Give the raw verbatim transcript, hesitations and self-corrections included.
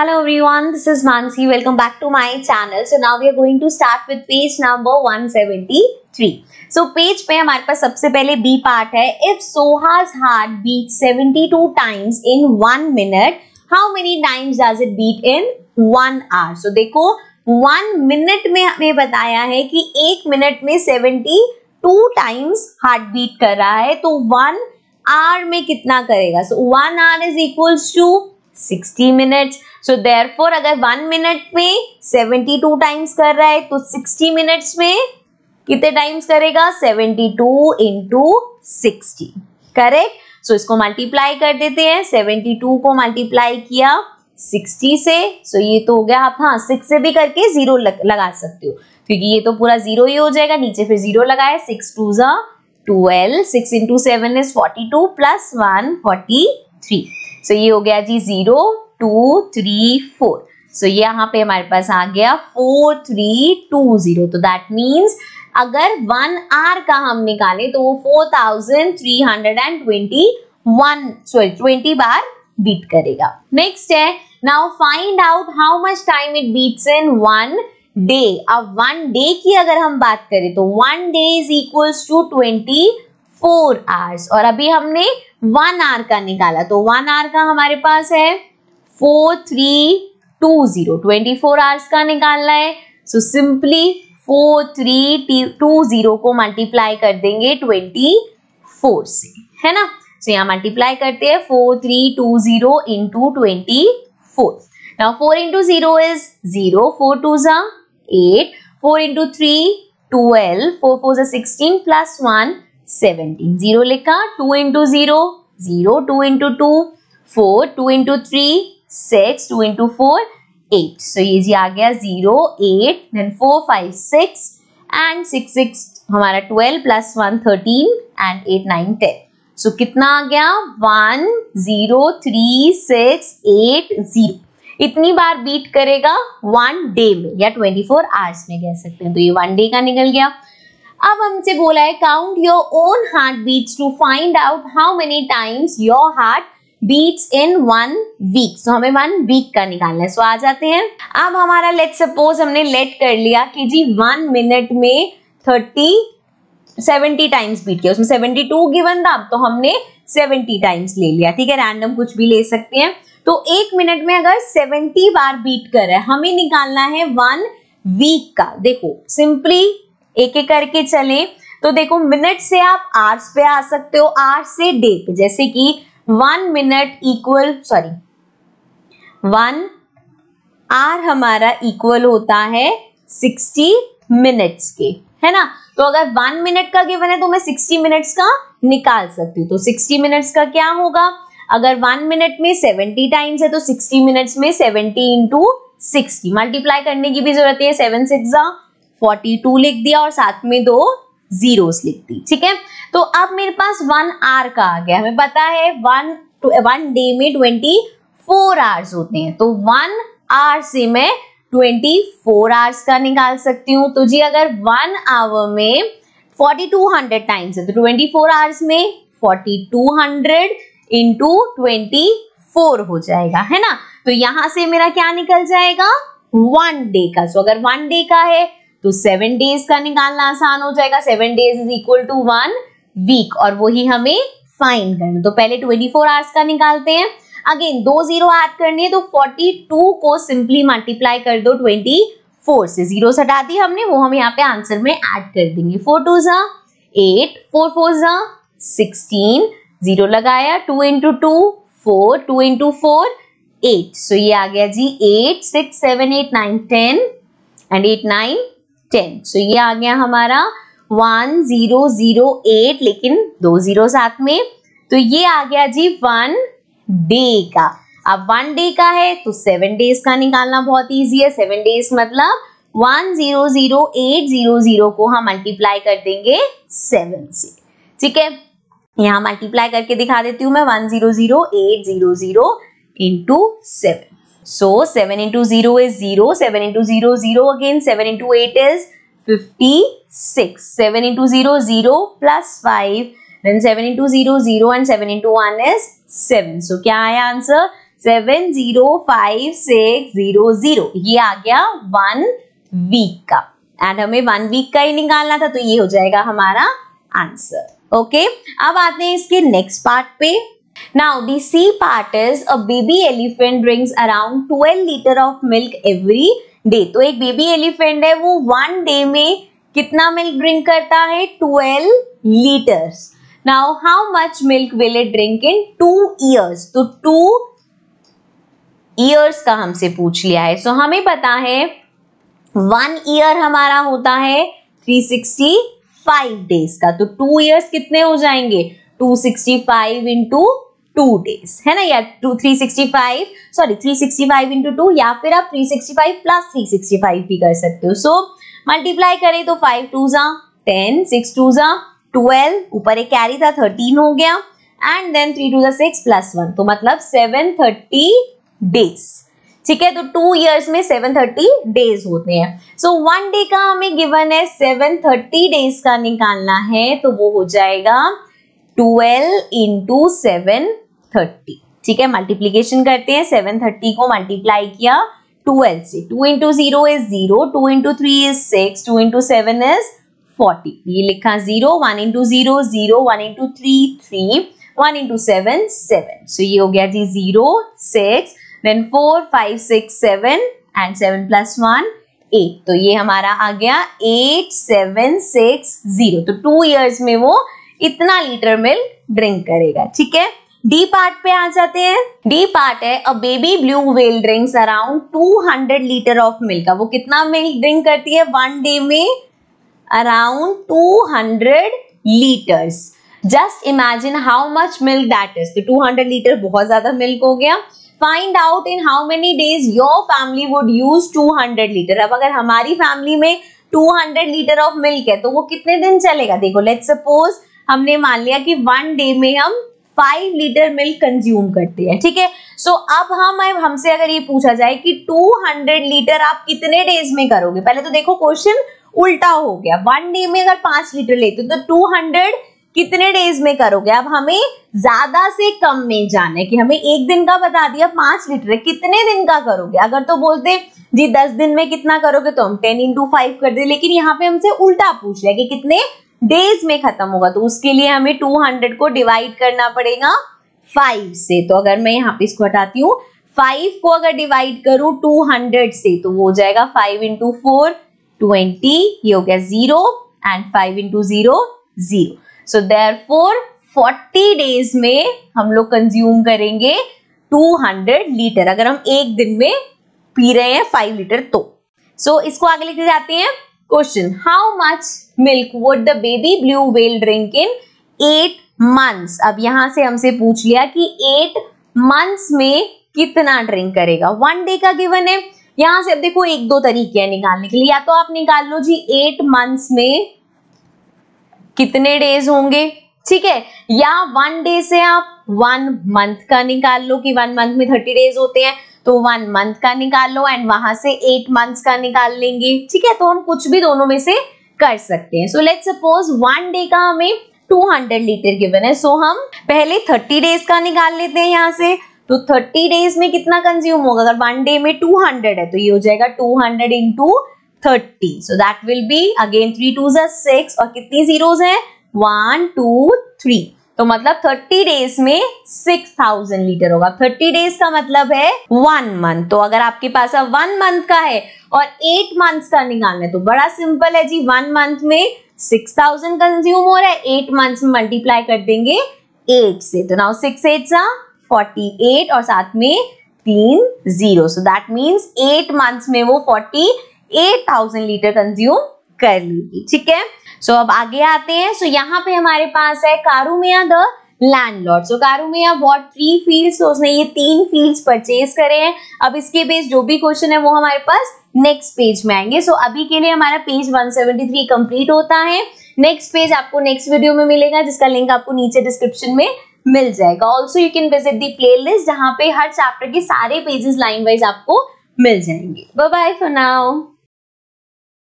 Hello everyone, this is Mansi. Welcome back to my channel. So now we are going to start with page number one seventy-three. So page पे हमारे पास सबसे पहले B part है. If Soha's heart beats seventy-two times in one minute, how many times does it beat in one hour? So देखो one minute में हमें बताया है कि एक मिनट में seventy-two times heart beat कर रहा है, तो one hour में कितना करेगा? So one hour is equals to sixty minutes. So therefore अगर one minute में seventy-two times कर रहा है तो sixty minutes में कितने times करेगा? seventy-two into sixty. Correct? So इसको multiply कर देते हैं. seventy-two को multiply किया sixty से. So ये तो हो गया. आप हाँ six से भी करके zero लग, लगा सकते हो, क्योंकि ये तो पूरा zero ही हो जाएगा. नीचे फिर zero लगाया. six twos are twelve. six into seven is forty-two plus one forty-three. So ये हो गया जी zero two three four. So यहाँ पे हमारे पास आ गया four three two zero. तो that means अगर one hour का हम निकाले तो वो four thousand three hundred and twenty one sorry twenty bar beat करेगा. Next है now find out how much time it beats in one day. अब one day की अगर हम बात करें तो one day is equals to twenty four hours. और अभी हमने one hour का निकाला तो one hour का हमारे पास है four three two zero. Twenty four hours का निकालना है so simply four three two zero को मल्टीप्लाई कर देंगे ट्वेंटी फोर से, है ना. सो यहाँ मल्टीप्लाई करते हैं four three two zero into twenty four. Now four into zero is zero. Four two जा eight. Four into three twelve. Four four जा sixteen plus one seventeen. Zero लिखा. Two into zero zero. Two into two four. Two into three six. Two into four eight. So ये जी आ गया zero eight. Then four five six and six six हमारा twelve plus one thirteen and eight nine ten. So कितना आ गया? One zero three six eight zero. इतनी बार बीट करेगा वन डे में या ट्वेंटी फोर आवर्स में कह सकते हैं. तो ये वन डे का निकल गया. अब हमसे बोला है count your own heart beats to find out how many times your heart beats in one week. So हमें वन वीक का निकालना है. सो so, आ जाते हैं. अब हमारा लेट्स सपोज हमने लेट कर लिया कि जी वन मिनट में थर्टी सेवेंटी टाइम्स बीट किया. उसमें सेवेंटी टू गिवन था, तो हमने सेवेंटी टाइम्स ले लिया. ठीक है, रैंडम कुछ भी ले सकते हैं. तो एक मिनट में अगर सेवेंटी बार बीट कर रहा है, हमें निकालना है वन वीक का. देखो सिंपली एक एक करके चले तो देखो मिनट से आप आवर्स पे आ सकते हो, आवर्स से डे पे. जैसे कि one minute equal sorry one hour हमारा इक्वल होता है सिक्सटी मिनट्स के, है ना. तो अगर वन मिनट का गिवन है तो मैं सिक्सटी मिनट्स का निकाल सकती हूँ. तो सिक्सटी मिनट्स का क्या होगा? अगर वन मिनट में सेवेंटी टाइम्स है तो सिक्सटी मिनट्स में सेवेंटी इंटू सिक्सटी. मल्टीप्लाई करने की भी जरूरत है. सेवन सिक्स फोर्टी टू लिख दिया और साथ में दो जीरोस लिख दी. ठीक है, तो अब मेरे पास वन आवर का आ गया. हमें पता है वन वन डे में ट्वेंटी फोर आवर्स होते हैं, तो वन आवर से मैं ट्वेंटी फोर आवर्स का निकाल सकती हूँ. तो जी अगर वन आवर में फोर्टी टू हंड्रेड टाइम्स है तो ट्वेंटी फोर आवर्स में forty two hundred into twenty four हो जाएगा, है ना. तो यहाँ से मेरा क्या निकल जाएगा? वन डे का. सो अगर वन डे का है तो सेवन डेज का निकालना आसान हो जाएगा. Seven days is equal to one week और वही हमें फाइंड करना. तो पहले ट्वेंटी फोर आवर्स का निकालते हैं. अगेन दो जीरो ऐड करने हैं तो फोर्टी टू को सिंपली मल्टीप्लाई कर दो ट्वेंटी फोर से. जीरो हटा दी हमने, वो हम यहाँ पे आंसर में ऐड कर देंगे. फोर टू जा एट. फोर फोर जा सिक्सटीन. जीरो लगाया. Two into two four. Two into four eight. So ये आ गया जी eight six seven eight nine ten and eight nine ten. So so, ये आ गया हमारा वन जीरो जीरो एट, लेकिन दो जीरो साथ में. तो ये आ गया जी वन डे का. अब वन डे का है तो सेवन डेज का निकालना बहुत इजी है. सेवन डेज मतलब one zero zero eight zero zero को हम मल्टीप्लाई कर देंगे सेवन से. ठीक है, यहाँ मल्टीप्लाई करके दिखा देती हूँ मैं. One zero zero eight zero zero into seven. So seven into zero is zero. Seven into zero zero again. Seven into eight is fifty-six. Seven into zero zero plus five. Then seven into zero zero and seven into one is seven. So क्या आया answer? Seven zero five six zero zero, ये आ गया one week का, and हमें one week का ही निकालना था, तो ये हो जाएगा हमारा आंसर। ओके, अब आते हैं इसके नेक्स्ट पार्ट पे। Now the C part is a baby elephant drinks around twelve liter of milk every day. तो एक baby elephant है, वो one day में कितना milk drink करता है? twelve liters. Now how much milk will it drink in two years? तो two years का हमसे पूछ लिया है। So हमें पता है one year हमारा होता है three hundred sixty-five days का, तो two years कितने हो जाएंगे? two hundred sixty-five into two days, है ना, या three hundred sixty-five, sorry three hundred sixty-five into two, या फिर आप three hundred sixty-five plus three hundred sixty-five भी कर सकते हो। सो मल्टीप्लाई करें तो five टू जा ten, six टू जा twelve, ऊपर एक कैरी था thirteen हो गया, एंड देन three टू जा six plus one, तो मतलब seven hundred thirty days, ठीक है। तो two years में seven hundred thirty days होते हैं। सो one day का हमें गिवन है, seven hundred thirty days का निकालना है, तो वो हो जाएगा twelve into seven hundred thirty, ठीक है। मल्टीप्लीकेशन करते हैं, seven hundred thirty को मल्टीप्लाई किया twelve से, two into zero is zero, two into three is six, two into seven is forty, ये लिखा zero, one into zero zero, one into three three, one into seven seven, सो ये हो गया जी zero six, then four five six seven and seven plus one eight, तो ये हमारा आ गया eight seven six zero, तो two years में वो इतना लीटर मिल्क ड्रिंक करेगा, ठीक है। डी पार्ट पे आ जाते हैं। डी पार्ट है a baby blue whale drinks around two hundred litre of milk, का वो कितना मिल्क ड्रिंक करती है वन डे में? Around two hundred litres. Just imagine how much milk that is, तो two hundred लीटर बहुत ज्यादा मिल्क हो गया। Find out in how many days your family would use two hundred litre. अब अगर हमारी फैमिली में two hundred litre of milk है तो वो कितने दिन चलेगा? देखो, लेट्स सपोज हमने मान लिया कि वन डे में हम फाइव लीटर मिल्क कंज्यूम करते हैं, ठीक है। सो अब हम हमसे अगर ये पूछा जाए कि two hundred लीटर आप कितने डेज में करोगे, पहले तो देखो क्वेश्चन उल्टा हो गया। वन डे में अगर पांच लीटर लेते हो तो two hundred कितने डेज में करोगे? अब हमें ज्यादा से कम में जाना है कि हमें एक दिन का बता दिया पांच लीटर, कितने दिन का करोगे? अगर तो बोलते जी दस दिन में कितना करोगे तो हम टेन इंटू फाइव कर दे, लेकिन यहाँ पे हमसे उल्टा पूछ लिया कि कितने डेज में खत्म होगा, तो उसके लिए हमें two hundred को डिवाइड करना पड़ेगा five से। तो अगर मैं यहाँ पे इसको हटाती हूँ, five को अगर डिवाइड करूँ two hundred से तो वो हो जाएगा five into four twenty, ये हो गया zero, and five into zero zero, so therefore forty days में हम लोग कंज्यूम करेंगे two hundred लीटर, अगर हम एक दिन में पी रहे हैं five लीटर तो। सो so, इसको आगे लेके जाते हैं। Question: How much milk would the baby blue whale drink in eight months? अब यहाँ से हमसे पूछ लिया कि eight months में कितना ड्रिंक करेगा। One day का गिवन है। यहाँ से अब देखो एक दो तरीके हैं निकालने के लिए, या तो आप निकाल लो जी eight months में कितने डेज होंगे, ठीक है, या one day से आप one month का निकाल लो कि one month में thirty days होते हैं, तो वन मंथ का निकाल लो एंड वहां से एट मंथ्स का निकाल लेंगे, ठीक है। तो हम कुछ भी दोनों में से कर सकते हैं। So let's suppose one day का हमें two hundred लीटर गिवन है, सो हम पहले thirty डेज का निकाल लेते हैं यहाँ से, तो thirty डेज में कितना कंज्यूम होगा? अगर वन डे में two hundred है तो ये हो जाएगा two hundred into thirty, so that will be again three two जा सिक्स, और कितनी जीरोज है? वन टू थ्री, तो मतलब thirty डेज में six thousand लीटर होगा। thirty डेज का मतलब है one month, तो अगर आपके पास अब one month का है और eight months का निकालना है तो बड़ा सिंपल है जी, one month में six thousand कंज्यूम हो रहा है, eight months में मल्टीप्लाई कर देंगे eight से, तो नाउ six eight सा forty-eight और साथ में तीन zero, so that means eight months में वो forty-eight thousand लीटर कंज्यूम कर लेगी, ठीक है। सो so, अब आगे आते हैं। सो so, यहाँ पे हमारे पास है कारुमिया the landlord. So कारुमिया bought three fields, तो उसने ये तीन फील्ड्स परचेज करे हैं। अब इसके बेस जो भी क्वेश्चन है वो हमारे पास नेक्स्ट पेज में आएंगे। सो so, अभी के लिए हमारा पेज one seventy-three कंप्लीट होता है। नेक्स्ट पेज आपको नेक्स्ट वीडियो में मिलेगा, जिसका लिंक आपको नीचे डिस्क्रिप्शन में मिल जाएगा। Also you can visit the playlist, जहाँ पे हर चैप्टर के सारे पेजेस लाइन वाइज आपको मिल जाएंगे। Bye bye for now.